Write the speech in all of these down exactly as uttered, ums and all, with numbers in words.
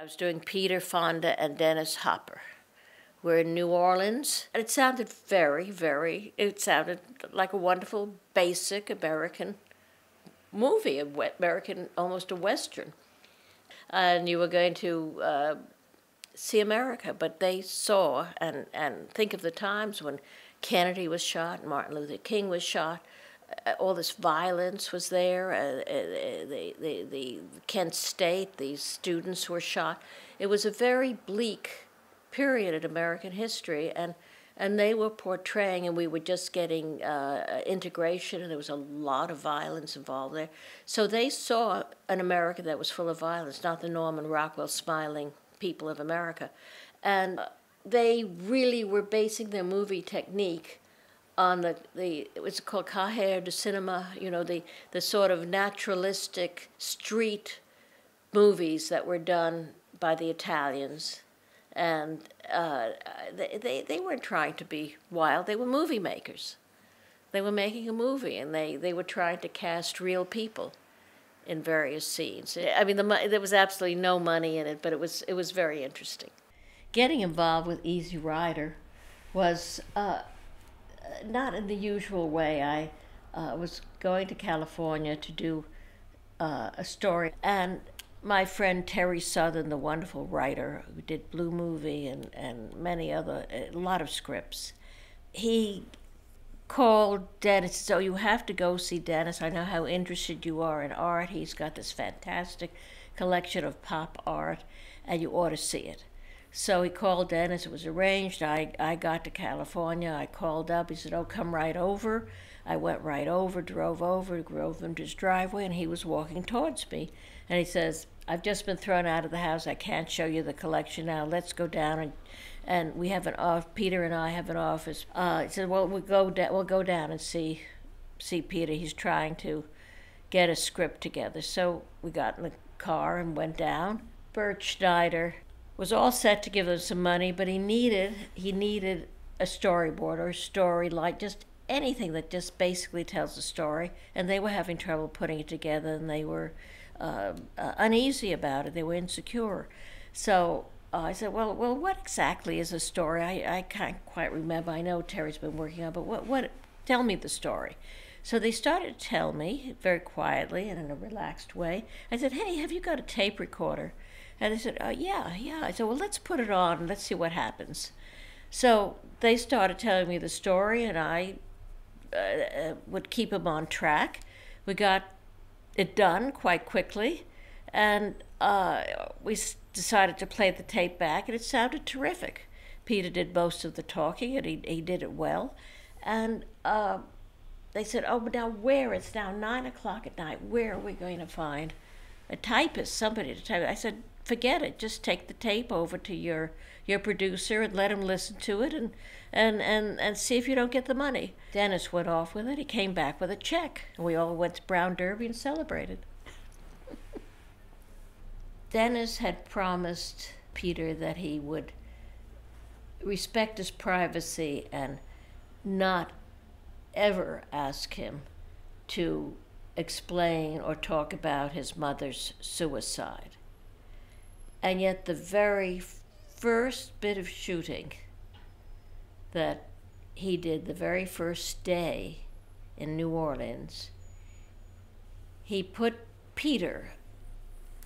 I was doing Peter Fonda and Dennis Hopper. We're in New Orleans, and it sounded very, very, it sounded like a wonderful, basic American movie, American, almost a Western. And you were going to uh, see America, but they saw, and, and think of the times when Kennedy was shot, Martin Luther King was shot, all this violence was there, uh, the, the, the Kent State, these students were shot. It was a very bleak period in American history, and and they were portraying, and we were just getting uh, integration, and there was a lot of violence involved there. So they saw an America that was full of violence, not the Norman Rockwell smiling people of America. And they really were basing their movie technique on the, the it was called Cahiers du Cinéma, you know, the, the sort of naturalistic street movies that were done by the Italians. And uh, they, they, they weren't trying to be wild. They were movie makers. They were making a movie, and they, they were trying to cast real people in various scenes. I mean, the, there was absolutely no money in it, but it was, it was very interesting. Getting involved with Easy Rider was uh, not in the usual way. I uh, was going to California to do uh, a story, and my friend Terry Southern, the wonderful writer who did Blue Movie and, and many other, a lot of scripts, he called Dennis, so you have to go see Dennis. I know how interested you are in art. He's got this fantastic collection of pop art, and you ought to see it. So he called Dennis. It was arranged. I, I got to California. I called up. He said, oh, come right over. I went right over, drove over, drove into his driveway, and he was walking towards me. And he says, I've just been thrown out of the house. I can't show you the collection now. Let's go down. And, and we have an office. Peter and I have an office. Uh, he said, well, we'll go, we'll go down and see, see Peter. He's trying to get a script together. So we got in the car and went down. Bert Schneider was all set to give them some money, but he needed, he needed a storyboard or a story, like just anything that just basically tells a story. And they were having trouble putting it together, and they were Uh, uh, uneasy about it. They were insecure. So uh, I said, well, well, what exactly is a story? I, I can't quite remember. I know Terry's been working on it, but what, what, tell me the story. So they started to tell me very quietly and in a relaxed way. I said, hey, have you got a tape recorder? And they said, oh, yeah, yeah. I said, well, let's put it on and let's see what happens. So they started telling me the story, and I uh, would keep them on track. We got it done quite quickly, and uh, we decided to play the tape back, and it sounded terrific. Peter did most of the talking, and he, he did it well. And uh, they said, oh, but now where? It's now nine o'clock at night. Where are we going to find a typist, somebody to type? I said, forget it. Just take the tape over to your, your producer and let him listen to it and, and, and, and see if you don't get the money. Dennis went off with it. He came back with a check. And we all went to Brown Derby and celebrated. Dennis had promised Peter that he would respect his privacy and not ever ask him to explain or talk about his mother's suicide. And yet the very first bit of shooting that he did, the very first day in New Orleans, he put Peter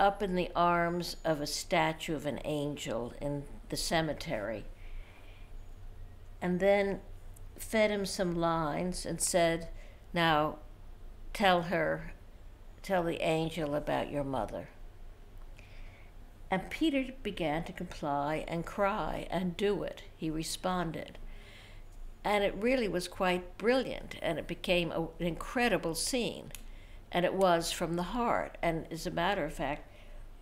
up in the arms of a statue of an angel in the cemetery, and then fed him some lines and said, now tell her, tell the angel about your mother. And Peter began to comply and cry and do it. He responded. And it really was quite brilliant, and it became a, an incredible scene. And it was from the heart. And as a matter of fact,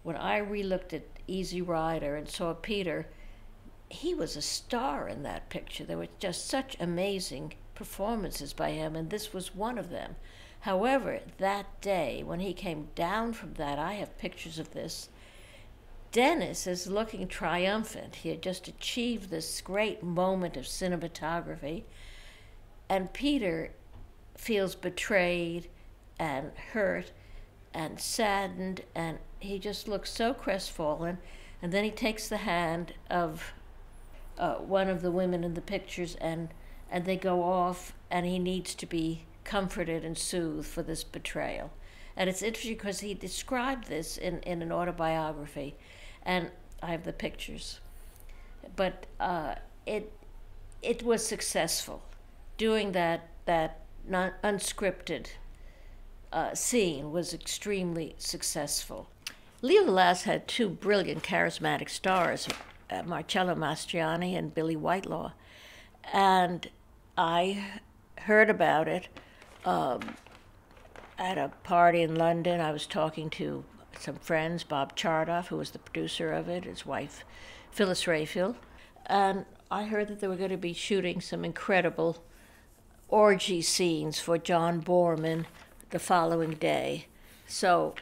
when I relooked at Easy Rider and saw Peter, he was a star in that picture. There were just such amazing performances by him, and this was one of them. However, that day, when he came down from that, I have pictures of this, Dennis is looking triumphant. He had just achieved this great moment of cinematography, and Peter feels betrayed and hurt and saddened, and he just looks so crestfallen. And then he takes the hand of uh, one of the women in the pictures, and, and they go off, and he needs to be comforted and soothed for this betrayal. And it's interesting because he described this in, in an autobiography, and I have the pictures. But uh, it, it was successful, doing that, that not unscripted uh, scene was extremely successful. Leo the Last had two brilliant charismatic stars, uh, Marcello Mastroianni and Billy Whitelaw. And I heard about it um, at a party in London. I was talking to some friends, Bob Chartoff, who was the producer of it, his wife, Phyllis Rayfield. And I heard that they were going to be shooting some incredible orgy scenes for John Boorman the following day. So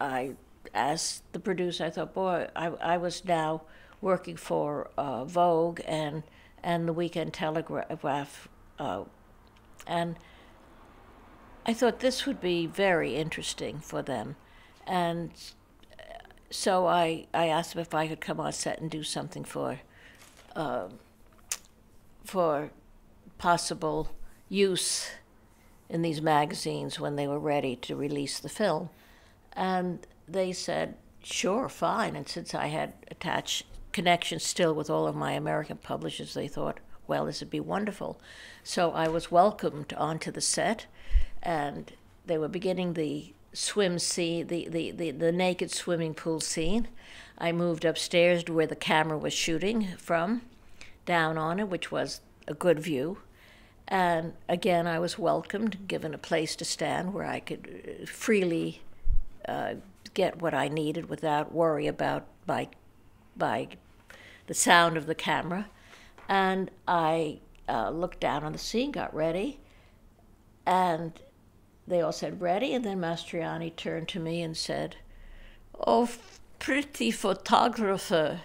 I asked the producer, I thought, boy, I, I was now working for uh, Vogue and, and The Weekend Telegraph. Uh, and I thought this would be very interesting for them. And so I, I asked them if I could come on set and do something for, uh, for possible use in these magazines when they were ready to release the film. And they said, sure, fine. And since I had attached connections still with all of my American publishers, they thought, well, this would be wonderful. So I was welcomed onto the set, and they were beginning the swim scene, the, the, the, the naked swimming pool scene. I moved upstairs to where the camera was shooting from, down on it, which was a good view. And again, I was welcomed, given a place to stand where I could freely uh, get what I needed without worry about by, by the sound of the camera. And I uh, looked down on the scene, got ready, and they all said, ready? And then Mastroianni turned to me and said, oh, pretty photographer.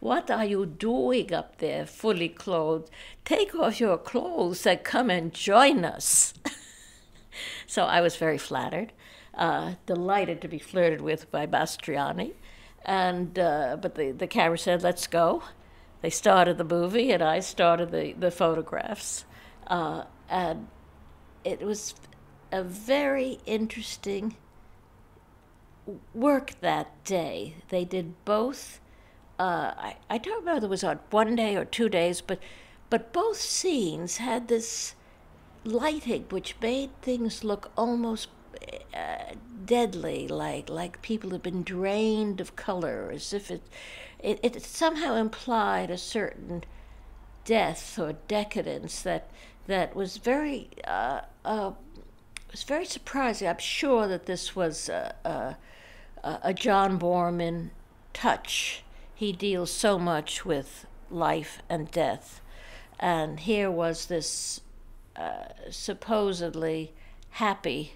What are you doing up there, fully clothed? Take off your clothes and come and join us. So I was very flattered, uh, delighted to be flirted with by Mastroianni. And, uh, but the, the camera said, let's go. They started the movie, and I started the, the photographs. Uh, and it was a very interesting work that day. They did both. Uh, I, I don't remember if it was on one day or two days, but, but both scenes had this lighting which made things look almost uh, deadly, like, like people had been drained of color, as if it, it, it somehow implied a certain death or decadence that, that was very, uh, uh, was very surprising. I'm sure that this was a, a, a John Boorman touch. He deals so much with life and death. And here was this uh, supposedly happy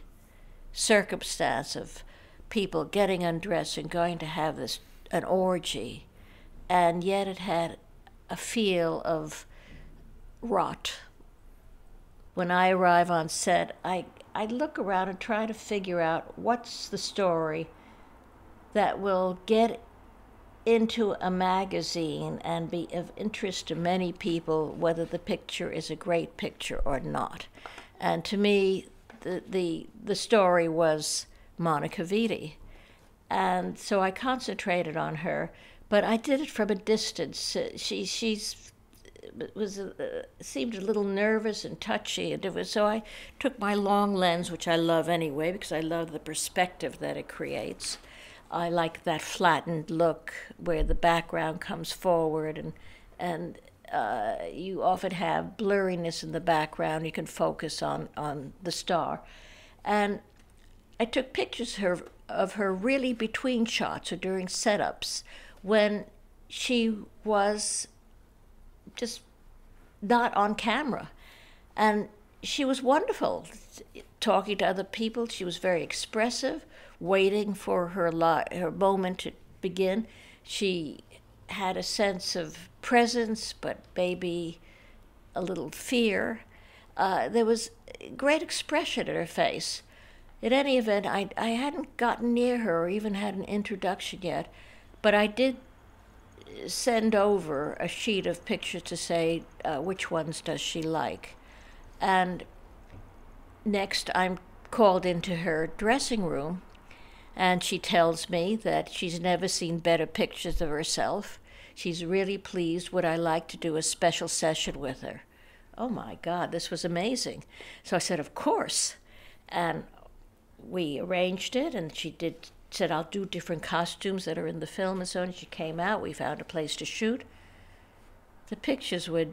circumstance of people getting undressed and going to have this an orgy, and yet it had a feel of rot. When I arrive on set, I, I look around and try to figure out what's the story that will get into a magazine and be of interest to many people, whether the picture is a great picture or not. And to me, the the, the story was Monica Vitti. And so I concentrated on her, but I did it from a distance. She she's, was, uh, seemed a little nervous and touchy, and it was, so I took my long lens, which I love anyway, because I love the perspective that it creates. I like that flattened look where the background comes forward, and and uh, you often have blurriness in the background. You can focus on, on the star. And I took pictures her, of her really between shots or during setups when she was just not on camera. And she was wonderful talking to other people. She was very expressive, waiting for her, her moment to begin. She had a sense of presence, but maybe a little fear. Uh, there was great expression in her face. In any event, I, I hadn't gotten near her or even had an introduction yet. But I did send over a sheet of pictures to say uh, which ones does she like. And next I'm called into her dressing room, and she tells me that she's never seen better pictures of herself. She's really pleased. Would I like to do a special session with her? Oh my God, this was amazing. So I said, of course. And we arranged it, and she did said, I'll do different costumes that are in the film and so on. She came out, we found a place to shoot. The pictures were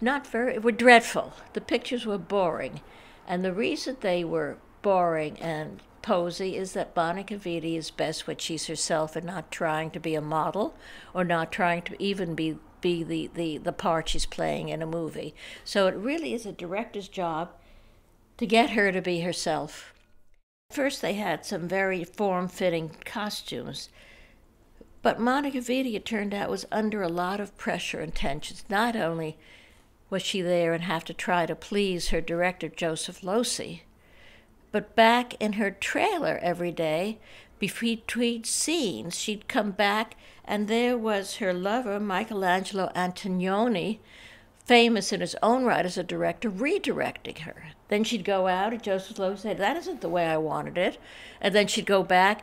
not very, were dreadful. The pictures were boring. And the reason they were boring and posy is that Monica Vitti is best when she's herself and not trying to be a model or not trying to even be, be the, the, the part she's playing in a movie. So it really is a director's job to get her to be herself. First they had some very form-fitting costumes, but Monica Vitti, it turned out, was under a lot of pressure and tensions. Not only was she there and have to try to please her director, Joseph Losey, but back in her trailer every day, between scenes, she'd come back, and there was her lover, Michelangelo Antonioni, famous in his own right as a director, redirecting her. Then she'd go out, and Joseph Losey said, that isn't the way I wanted it. And then she'd go back.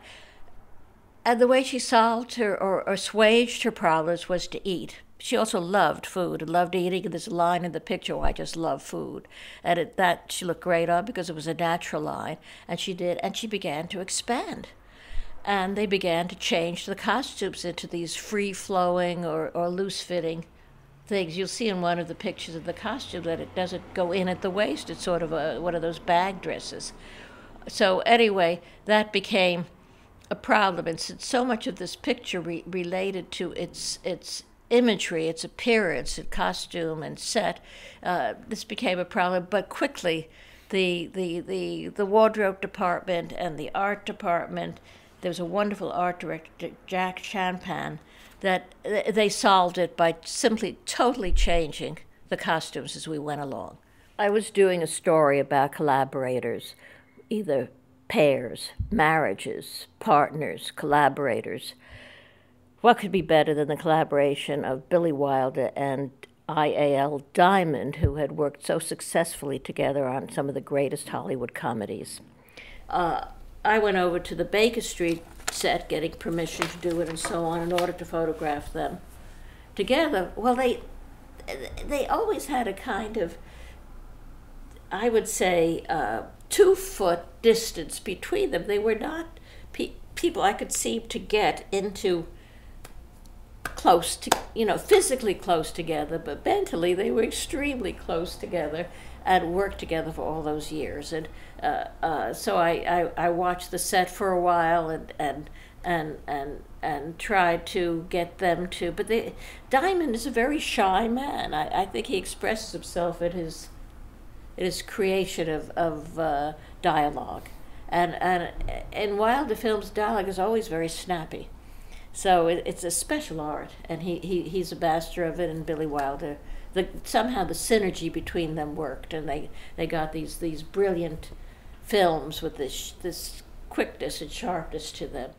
And the way she solved her or, or assuaged her problems was to eat. She also loved food and loved eating. And there's a line in the picture, oh, I just love food. And it, that she looked great on because it was a natural line. And she did, and she began to expand. And they began to change the costumes into these free-flowing or, or loose-fitting things. You'll see in one of the pictures of the costume that it doesn't go in at the waist. It's sort of a, one of those bag dresses. So anyway, that became a problem. And since so much of this picture re related to its, its imagery, its appearance, its costume and set, uh, this became a problem. But quickly, the, the, the, the wardrobe department and the art department, there was a wonderful art director, Jack Champagne, that they solved it by simply totally changing the costumes as we went along. I was doing a story about collaborators, either pairs, marriages, partners, collaborators. What could be better than the collaboration of Billy Wilder and I A L Diamond, who had worked so successfully together on some of the greatest Hollywood comedies? Uh, I went over to the Baker Street set, getting permission to do it and so on, in order to photograph them together. Well, they they always had a kind of, I would say, uh, two-foot distance between them. They were not pe people I could seem to get into close to, you know, physically close together, but mentally they were extremely close together and worked together for all those years. And uh, uh, so I, I, I watched the set for a while and and and and and tried to get them to. But they, Diamond is a very shy man. I, I think he expresses himself in his in his creation of of uh, dialogue, and and in Wilder films, dialogue is always very snappy. So it, it's a special art, and he, he he's a master of it. And Billy Wilder. The, somehow the synergy between them worked, and they, they got these, these brilliant films with this, this quickness and sharpness to them.